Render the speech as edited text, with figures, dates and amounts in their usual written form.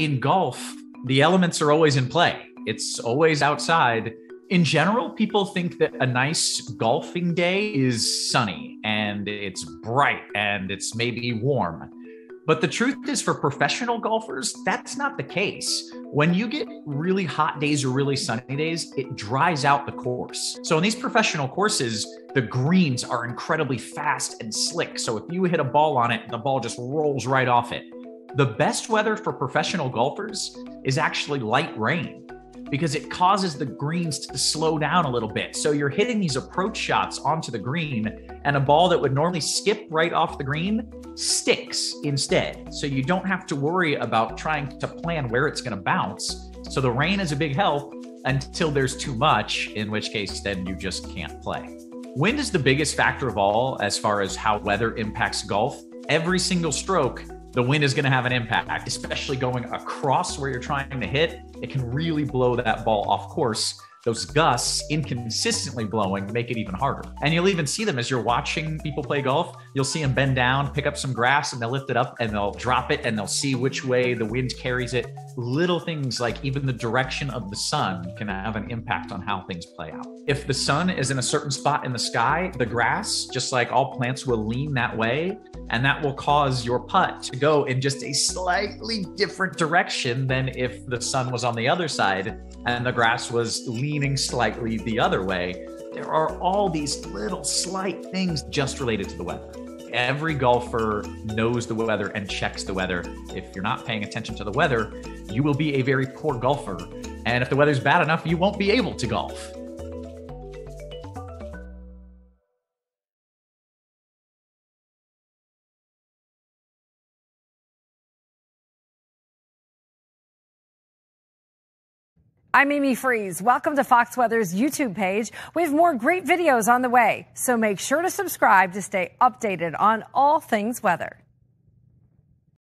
in golf, the elements are always in play. It's always outside. In general, people think that a nice golfing day is sunny and it's bright and it's maybe warm. But the truth is, for professional golfers, that's not the case. When you get really hot days or really sunny days, it dries out the course. So in these professional courses, the greens are incredibly fast and slick. So if you hit a ball on it, the ball just rolls right off it. The best weather for professional golfers is actually light rain, because it causes the greens to slow down a little bit. So you're hitting these approach shots onto the green, and a ball that would normally skip right off the green sticks instead. So you don't have to worry about trying to plan where it's going to bounce. So the rain is a big help until there's too much, in which case then you just can't play. Wind is the biggest factor of all as far as how weather impacts golf. Every single stroke, the wind is going to have an impact, especially going across where you're trying to hit. It can really blow that ball off course. Those gusts, inconsistently blowing, make it even harder. And you'll even see them as you're watching people play golf. You'll see them bend down, pick up some grass, and they'll lift it up and they'll drop it and they'll see which way the wind carries it. Little things like even the direction of the sun can have an impact on how things play out. If the sun is in a certain spot in the sky, the grass, just like all plants, will lean that way, and that will cause your putt to go in just a slightly different direction than if the sun was on the other side and the grass was leaning slightly the other way. There are all these little slight things just related to the weather. Every golfer knows the weather and checks the weather. If you're not paying attention to the weather, you will be a very poor golfer. And if the weather's bad enough, you won't be able to golf. I'm Amy Freeze. Welcome to Fox Weather's YouTube page. We have more great videos on the way, so make sure to subscribe to stay updated on all things weather.